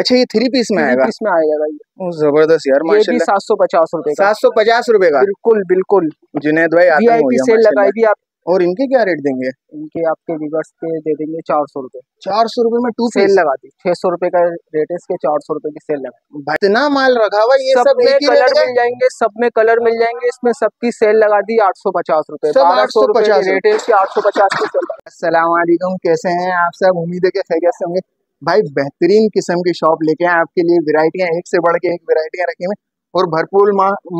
अच्छा ये three piece में आएगा, इसमें आएगा भाई जबरदस्त यार माशाल्लाह। 750 रुपए का, 750 रुपए का बिल्कुल बिल्कुल। जुनेद भाई वीआईपी सेल लगाई भी आप, और इनके क्या रेट देंगे? इनके आपके व्यूअर्स के दे देंगे 400 रुपए। 400 रुपए में 2 सेल लगा दी, 600 रुपए का रेट है इसके, 400 रुपए की सेल लगा। इतना माल रखा हुआ, ये सब में कलर मिल जाएंगे, सब में कलर मिल जाएंगे, इसमें सबकी सेल लगा दी 850 रुपए। 850 रेट है इसकी, 850 की सेल। अस्सलाम वालेकुम, कैसे हैं आप सब? उम्मीद है कि खैरियत से होंगे। भाई बेहतरीन किस्म की शॉप लेके आए आपके लिए, वैरायटियां एक से बढ़ के एक वैरायटियां रखी हुई और भरपूर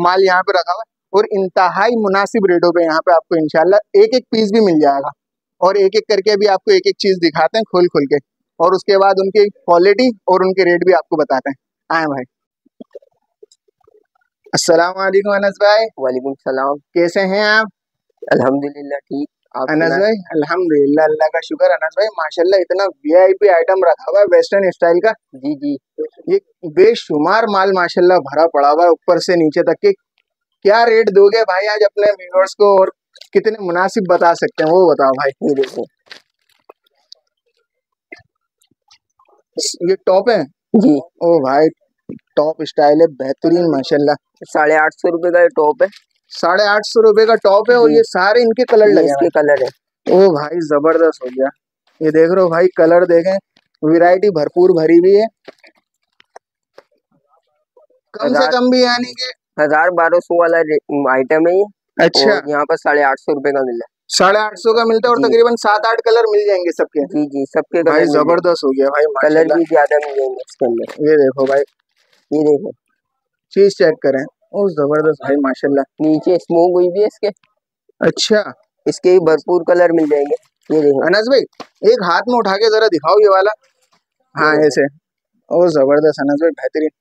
माल यहाँ पे रखा हुआ है और इंतहाई मुनासिब रेटों पे यहाँ पे आपको इंशाल्लाह एक एक पीस भी मिल जाएगा और एक एक करके भी आपको एक एक चीज दिखाते हैं खोल खोल के, और उसके बाद उनकी क्वालिटी और उनके रेट भी आपको बताते हैं। आए भाई। अस्सलाम वालेकुम अनस भाई। वालेकुम सलाम, कैसे हैं आप? अल्हम्दुलिल्लाह ठीक। अनस भाई अल्हम्दुलिल्लाह, अल्लाह का शुक्र। अनस भाई माशाल्लाह इतना वीआईपी आइटम रखा हुआ है वेस्टर्न स्टाइल का। जी जी, ये बेशुमार माल माशाल्लाह भरा पड़ा हुआ है ऊपर से नीचे तक के। क्या रेट दोगे भाई आज अपने व्यूअर्स को और कितने मुनासिब बता सकते हैं वो बताओ भाई। ये देखो ये टॉप है जी। ओ भाई टॉप स्टाइल है बेहतरीन माशाल्लाह। 850 रुपए का ये टॉप है, 850 रुपए का टॉप है और ये सारे इनके कलर लगे हैं। कलर है ओ भाई जबरदस्त हो गया। ये देख रहे हो भाई कलर देखें, वैरायटी भरपूर भरी हुई है। कम से कम भी यानी कि 1000-1200 वाला आइटम है ये। अच्छा, यहाँ पर 850 रुपए का मिल रहा है, 850 का मिलता है और तकरीबन 7-8 कलर मिल जाएंगे सबके। जी जी सबके भाई जबरदस्त हो गया भाई, कलर भी ज्यादा मिल जाएंगे इसके अंदर। ये देखो भाई, ये देखो चीज चेक करें, जबरदस्त भाई माशाल्लाह। नीचे स्मोक हुई भी है इसके। अच्छा, इसके भरपूर कलर मिल जाएंगे। ये देखो अनस भाई एक हाथ में उठा के जरा दिखाओ ये वाला। हाँ ऐसे, ओ जबरदस्त अनस भाई बेहतरीन,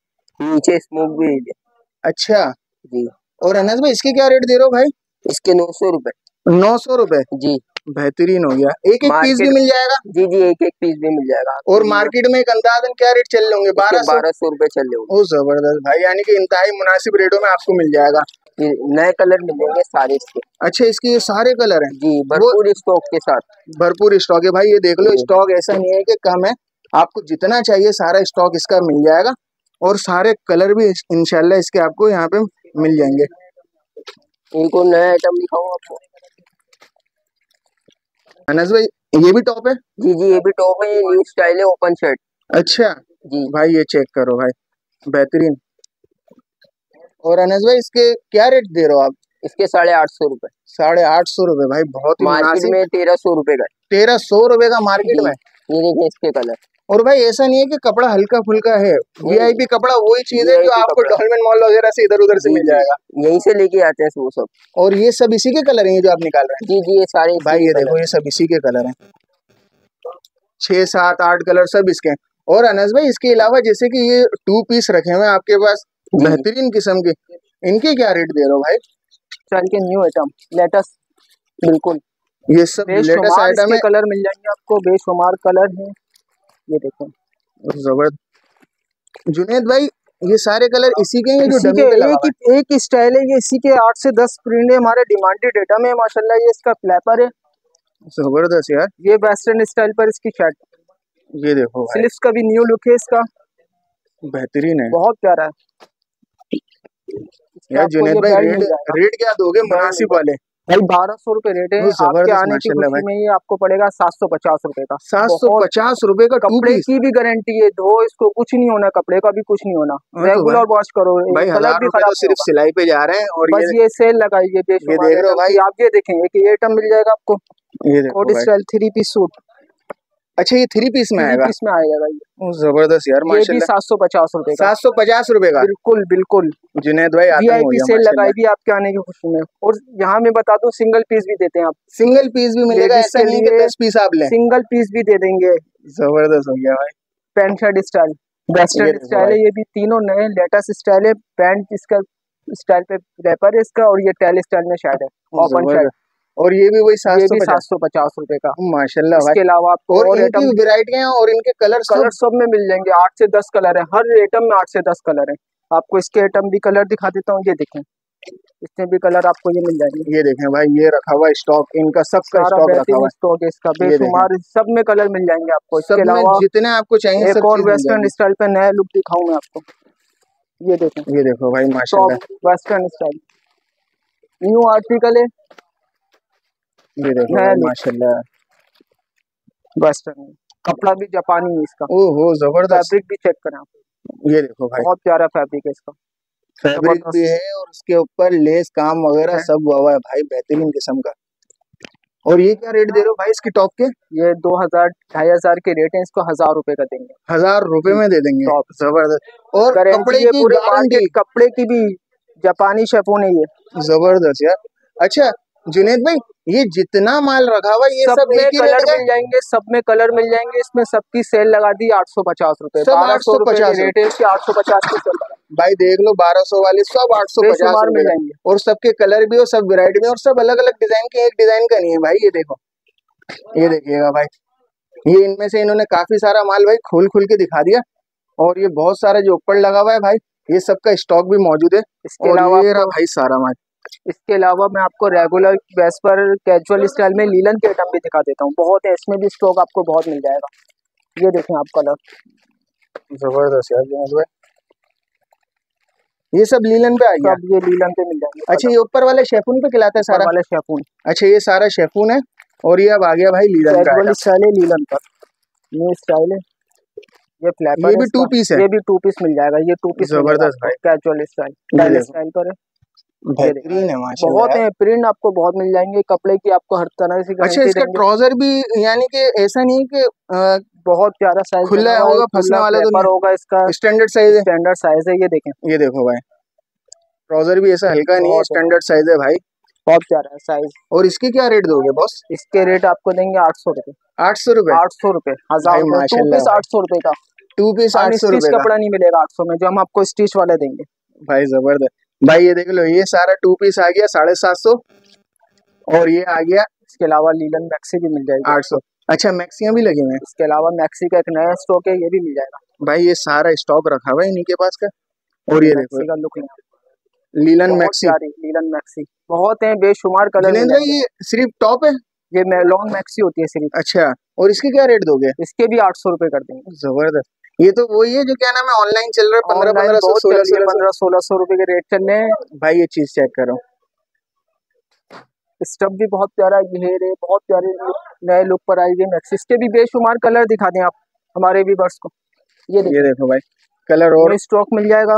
नीचे स्मोक भी है। अच्छा जी, और अनस भाई इसके क्या रेट दे रहे हो भाई? इसके 900 रुपए। 900 रुपए जी, बेहतरीन हो गया। एक एक पीस भी मिल जाएगा। जी जी एक एक पीस भी मिल जाएगा। और मार्केट में एक अंदाजन क्या रेट चल रहे होंगे? 1200 रुपए चल रहे होंगे। ओ जबरदस्त भाई, यानी कि इंतहाई मुनासिब रेटों में आपको मिल जाएगा। नए कलर मिलेंगे सारे इसके। अच्छा, इसके ये सारे कलर हैं जी, भरपूर स्टॉक के साथ। भरपूर स्टॉक है भाई, ये देख लो स्टॉक ऐसा नहीं है कि कम है, आपको जितना चाहिए सारा स्टॉक इसका मिल जाएगा और सारे कलर भी इंशाल्लाह इसके आपको यहाँ पे मिल जाएंगे। इनको नया आइटम दिखाऊँ आपको अनस भाई। ये भी टॉप है जी जी, ये भी टॉप है, ये न्यू स्टाइल है, ओपन शर्ट। अच्छा जी भाई, ये चेक करो भाई बेहतरीन। और अनस भाई इसके क्या रेट दे रहे हो आप? इसके 850 रुपए। 850 रुपए भाई, बहुत मार्केट में 1300 रुपए का। 1300 रुपए का मार्केट में। ये देखिए इसके कलर, और भाई ऐसा नहीं है कि कपड़ा हल्का फुल्का है, वीआईपी कपड़ा वही चीज है जो आपको डॉलमेन मॉल वगैरह से इधर उधर से मिल जाएगा, यहीं से लेके आते हैं वो सब। और ये सब इसी के कलर हैं जो आप निकाल रहे हैं? जी जी ये सारे भाई, ये देखो ये सब इसी के कलर हैं, 6-7-8 कलर सब इसके। और अनस भाई इसके अलावा जैसे कि ये 2 पीस रखे हुए आपके पास बेहतरीन किस्म के, इनके क्या रेट दे रहे हो भाई? चल के न्यू आइटम लेटेस्ट बिल्कुल, ये सब लेटेस्ट आइटम है, कलर मिल जाएंगे आपको बेशुमार कलर है। ये देखो जबरदस्त जुनेद भाई, ये सारे कलर इसी के हैं जो डमी पे लगा हुआ है। एक स्टाइल है ये, इसी के 8 से 10 प्रिंट है हमारे डिमांडेड डेटा में माशाल्लाह। ये इसका फ्लैपर है जबरदस्त यार, ये वेस्टर्न स्टाइल पर इसकी शर्ट। ये देखो स्लीव्स का भी न्यू लुक है इसका, बेहतरीन है, बहुत प्यारा है यार। जुनेद भाई रेट क्या दोगे मुनासिब वाले? भाई 1200 रुपए रेट है, आपके आने की खुशी में ये आपको पड़ेगा 750 रुपए का। 750 रुपए का कपड़े की भी गारंटी है, धो इसको कुछ नहीं होना, कपड़े का भी कुछ नहीं होना, रेगुलर वॉश करो। कलर भी खराब, सिर्फ सिलाई पे जा रहे हैं और बस ये सेल लगाइए। भाई आप ये देखेंगे कि ये आइटम मिल जाएगा आपको, कोट स्टाइल 3 पीस सूट। अच्छा, ये 3 पीस में आएगा, इसमें आएगा भाई जबरदस्त यार माशाल्लाह। 750 रुपए का, 750 रुपए का बिल्कुल बिल्कुल। जुनेद भाई वीआईपी सेल लगाई भी आपके आने की खुशी में। और यहाँ मैं बता दूं सिंगल पीस भी देते हैं आप, सिंगल पीस भी मिलेगा, ऐसा नहीं कि 10 पीस आप लें, सिंगल पीस भी दे देंगे। जबरदस्त हो गया भाई। Pant shirt style western style है, ये भी तीनों नए लेटेस्ट स्टाइल है। पैंट इसका स्टाइल पे रैपर है इसका, और ये टेल स्टाइल में शर्ट है ओपन शर्ट, और ये भी वही 750 रुपए का माशाल्लाह। इसके अलावा आपको और आइटम वैरायटी हैं और इनके कलर सब में मिल जाएंगे, 8 से 10 कलर है हर आइटम में, 8 से 10 कलर है। आपको इसके आइटम भी कलर दिखा देता हूँ, ये देखें इसमें भी कलर आपको ये मिल जाएंगे। ये देखें भाई, ये रखा हुआ स्टॉक, इनका सबका स्टॉक रखा हुआ स्टॉक, इसका बेशुमार सब में कलर मिल जाएंगे आपको। इसके अलावा जितने आपको चाहिए, एक और वेस्टर्न स्टाइल पे नया लुक दिखाऊं मैं आपको। ये देखें, ये देखो भाई माशाल्लाह, वेस्टर्न स्टाइल न्यू आर्टिकल है। ये देखो माशाल्लाह वेस्टर्न, कपड़ा भी जापानी है इसका। ओहो जबरदस्त, फैब्रिक भी चेक करें आप। ये देखो भाई बहुत प्यारा फैब्रिक है इसका, फैब्रिक भी है और उसके ऊपर लेस काम वगैरह सब हुआ है भाई, बेहतरीन किस्म का। और ये क्या रेट दे रहे हो भाई इसके टॉप के? ये 2000-2500 के रेट है, इसको 1000 रुपए का देंगे, 1000 रुपए में दे देंगे। टॉप जबरदस्त, और कपड़े की पूरी मार्केट, कपड़े की भी जापानी शेफोन है ये, जबरदस्त यार। अच्छा जुनेद भाई, ये जितना माल रखा हुआ ये सब में कलर मिल जाएंगे, सब में कलर मिल जाएंगे। इसमें सबकी सेल लगा दी 850 रुपए, 1250 रेट है इसकी, 850 की सेल भाई। देख लो 1200 वाले सब 850 मिल जाएंगे, और सबके कलर भी और सब वैरायटी में और सब अलग अलग डिजाइन के, एक डिजाइन का नहीं है भाई। ये देखो, ये देखिएगा भाई, ये इनमें से इन्होंने काफी सारा माल भाई खोल के दिखा दिया। और ये बहुत सारा जो ऊपर लगा हुआ है भाई, ये सबका स्टॉक भी मौजूद है। इसके अलावा भाई सारा माल, इसके अलावा मैं आपको रेगुलर बेस पर कैजुअल स्टाइल में लीलन के आइटम भी दिखा देता हूँ, बहुत है इसमें भी स्टॉक आपको बहुत मिल जाएगा। ये देखें आप कलर, जबरदस्त यार, ये सब लीलन पे आ गया, ये लीलन पे मिल जाएंगे। अच्छा ये ऊपर वाले शेफून पे खिलाता है सारा वाला शेफून। अच्छा ये सारा शेफून है, और ये अब आ गया भाई लीलन का, वाली स्टाइल है लीलन का, ये स्टाइल है। ये फ्लैपर, ये भी 2 पीस है, ये भी 2 पीस मिल जाएगा। ये 2 पीस जबरदस्त भाई, कैजुअल स्टाइल पर है, बेहतरीन है माशाल्लाह, बहुत है। प्रिंट आपको बहुत मिल जाएंगे, कपड़े की आपको हर तरह से। अच्छा इसका ट्राउजर भी, यानी कि ऐसा नहीं कि बहुत प्यारा साइज खुला होगा, फंसने वाला तो नहीं होगा, इसका स्टैंडर्ड साइज है, स्टैंडर्ड साइज है। ये देखें, ये देखो भाई ट्राउजर भी ऐसा हल्का नहीं है, स्टैंडर्ड साइज है भाई, बहुत प्यारा है साइज। और इसके क्या रेट दोगे बॉस? इसके रेट आपको देंगे 800 रुपए, 800 रुपए, 800 रुपए, 1000 पीस 800 रुपए का, 2 पीस 800 रुपए। कपड़ा नहीं मिलेगा 800 में, जो हम आपको स्टिच वाला देंगे भाई। जबरदस्त भाई, ये देख लो, ये सारा 2 पीस आ गया 750, और ये आ गया। इसके अलावा लीलन मैक्सी भी मिल जाएगी 800। अच्छा मैक्सियाँ भी लगी हुई, इसके अलावा मैक्सी का एक नया स्टॉक है, ये भी मिल जाएगा भाई। ये सारा स्टॉक रखा हुआ है इन्हीं के पास का। और ये देखो look, linen maxi, linen maxi बहुत है, बेशुमार कलर। ये सिर्फ टॉप है, ये लॉन्ग मैक्सी होती है सिर्फ। अच्छा और इसके क्या रेट दोगे? इसके भी 800 रुपए कर देंगे। जबरदस्त, ये तो वही है जो क्या नाम है ऑनलाइन चल रहा है, 1500-1600 रुपए के रेट चल रहे हैं भाई। ये चीज चेक करो, स्टफ भी बहुत प्यारा घेर है, बहुत प्यारे नए लुक पर आई है मैक्सिस के भी। बेशुमार कलर दिखा दें आप हमारे व्यूअर्स को। ये देखो भाई कलर, और स्टॉक मिल जाएगा,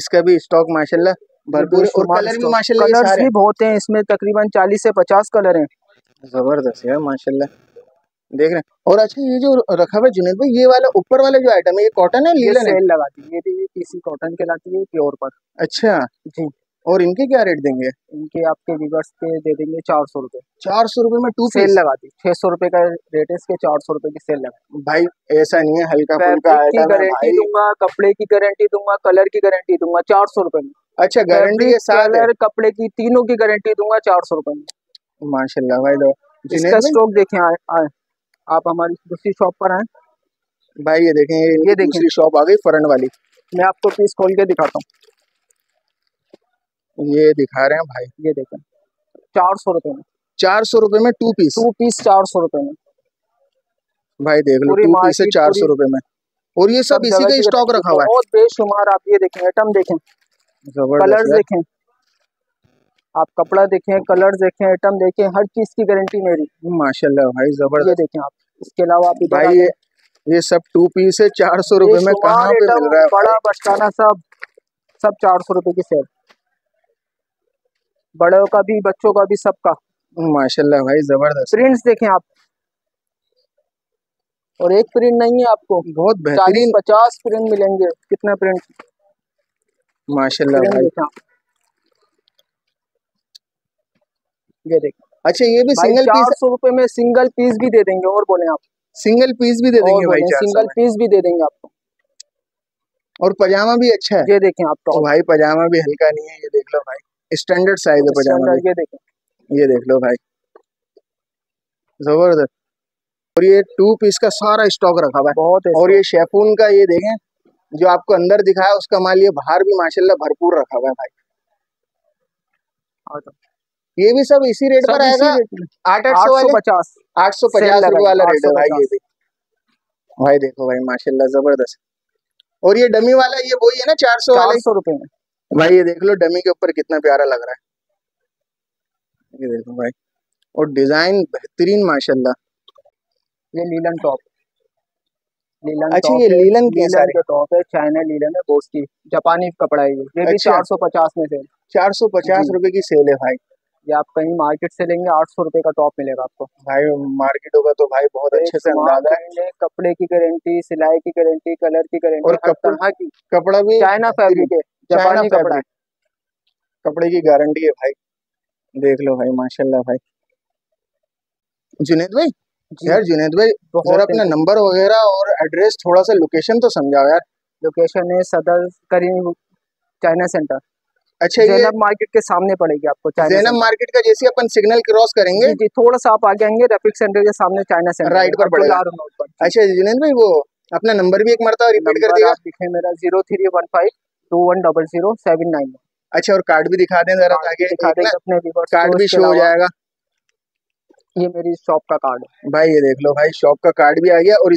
इसका भी स्टॉक माशाल्लाह भरपूर, और कलर भी माशाल्लाह, कलर भी बहुत है इसमें, तकरीबन 40 से 50 कलर है। जबरदस्त है माशाल्लाह, देख रहे हैं। और अच्छा ये जो रखा हुआ जुनेद भाई, ये वाला ऊपर वाला जो आइटम है, ये कॉटन है, लीलन है, सेल लगाती है, ये भी पीसी कॉटन के लाती है प्योर पर। अच्छा जी, और इनके क्या रेट देंगे? इनके आपके व्यूअर्स के दे देंगे 400 रुपए, 400 रुपए में 2 पीस सेल लगाती, 600 रुपए का रेट है इसके, 400 रुपए की सेल लगा भाई। ऐसा नहीं है, हल्का फुल्का आइटम है भाई, कपड़े की गारंटी दूंगा, कलर की गारंटी दूंगा 400 रुपए में। अच्छा गारंटी के साथ कलर कपड़े की तीनों की गारंटी दूंगा 400 रुपए में। माशाल्लाह भाई, इसका स्टॉक देखें आप, हमारी दूसरी शॉप पर आए भाई। ये देखें, ये दूसरी शॉप आ गई फरन वाली, मैं आपको पीस खोल के दिखाता हूँ। ये दिखा रहे हैं भाई, ये देखें 400 रुपए में, 400 रुपए में 2 पीस, 2 पीस 400 रुपए में भाई। देख लो 2 पीस 400 रुपए में, और ये सब इसी का स्टॉक रखा हुआ है, बहुत बेशुमार। आप ये देखें, आइटम देखें, कलर देखें आप, कपड़ा देखें, कलर देखें, आइटम देखें, हर चीज की गारंटी मेरी माशाल्लाह भाई, जबरदस्त। ये देखें आप, इसके अलावा आप भाई ये सब 2 पीस है 400 रुपए में, कहाँ पे मिल रहा है बड़ा बचकाना, सब 400 रुपए की सेल, बड़ों का भी बच्चों का भी सबका माशाल्लाह भाई, जबरदस्त। प्रिंट्स देखें आप, और एक प्रिंट नहीं है आपको, बहुत बेहतरीन 50 प्रिंट मिलेंगे, कितना प्रिंट माशाल्लाह भाई। ये देखिए, अच्छा ये भी सिंगल पीस 400 रुपए में, सिंगल पीस भी दे देंगे। और बोले आप, सिंगल पीस भी दे देंगे भाई, सिंगल पीस भी दे देंगे आपको। और पजामा भी अच्छा है, ये देखें आप, तो भाई पजामा भी हल्का नहीं है, ये देख लो भाई, स्टैंडर्ड साइज है पजामा, ये देखें, ये देख लो भाई जबरदस्त। और ये 2 पीस का सारा स्टॉक रखा हुआ है बहुत। और ये शेफून का, ये देखें जो आपको अंदर दिखाया उसका माल, ये बाहर भी माशाल्लाह भरपूर रखा हुआ है भाई। ये भी सब इसी रेट पर आएगा, 850 850 वाला रेट है भाई। ये भी भाई देखो भाई माशाल्लाह जबरदस्त। और ये डमी वाला ये वही है ना 400 रुपए में भाई। ये देख लो डमी के ऊपर कितना प्यारा लग रहा है, ये देखो भाई। और डिजाइन बेहतरीन माशाल्लाह। ये लीलन टॉप, लीलन अच्छा ये लीलन के सारे टॉप है, चाइना लीलन है, बोस्की जापानी कपड़ा है ये भी 450 में सेल, 450 रुपए की सेल है भाई। ये आप कहीं मार्केट से लेंगे 800 रुपए का टॉप मिलेगा आपको भाई। मार्केटों का तो भाई बहुत अच्छे से अंदाजा है, कपड़े की गारंटी, सिलाई की गारंटी, कलर की गारंटी, और कपड़ा की कपड़ा भी चाइना फैब्रिक है, जापानी कपड़ा है, कपड़े की गारंटी है भाई। देख लो भाई माशाल्लाह भाई। जुनेद भाई यार, जुनेद भाई जरा अपना नंबर वगैरह और एड्रेस थोड़ा सा लोकेशन तो समझाओ यार। लोकेशन है सदर करीम चाइना सेंटर। अच्छा ये मार्केट के सामने पड़ेगी आपको, चाइना मार्केट का जैसे अपन सिग्नल क्रॉस करेंगे जी, थोड़ा सा आप आगे आएंगे रफिक सेंटर के सामने चाइना सेंटर राइट पर पड़ेगा। अच्छा जुनेद भाई वो अपना नंबर भी एक मरता रिपीट कर दिया दिखे मेरा 0315210079। अच्छा और कार्ड भी दिखा दें जरा आगे, कार्ड भी शो हो जाएगा। ये मेरी शॉप का कार्ड है भाई, ये देख लो भाई शॉप का कार्ड भी आ गया। और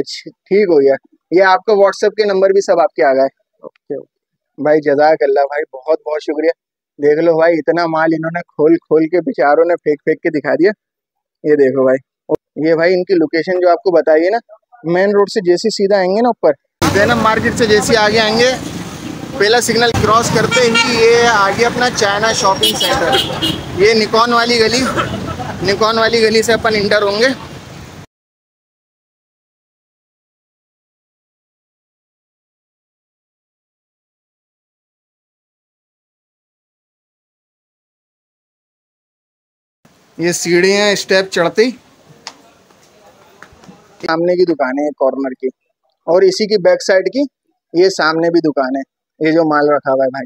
अच्छा ठीक हो गया, ये आपका व्हाट्सएप के नंबर भी सब आपके आ गए। ओके भाई जज़ाकल्लाह भाई, बहुत बहुत शुक्रिया। देख लो भाई इतना माल इन्होंने खोल खोल के बेचारों ने फेंक फेंक के दिखा दिया। ये देखो भाई, ये भाई इनकी लोकेशन जो आपको बताइए ना, मेन रोड से जैसे सीधा आएंगे ना ऊपर जैनब मार्केट से जैसे आगे आएंगे, पहला सिग्नल क्रॉस करते ही ये आगे अपना चाइना शॉपिंग सेंटर। ये निकॉन वाली गली, निकॉन वाली गली से अपन इंटर होंगे। ये सीढ़ियाँ स्टेप चढ़ती सामने की दुकान है कॉर्नर की, और इसी की बैक साइड की ये सामने भी दुकान है। ये जो माल रखा हुआ है भाई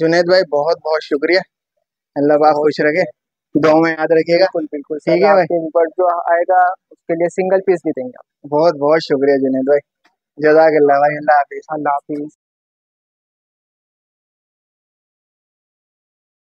जुनेद भाई, बहुत बहुत शुक्रिया। अल्लाह पाक खुश रखे, दुआओं में याद रखिएगा। बिल्कुल ठीक है भाई, ऊपर जो आएगा उसके लिए सिंगल पीस भी देंगे। बहुत बहुत शुक्रिया जुनेद भाई, जज़ाकल्लाह भाई। अल्लाह हाफिज़।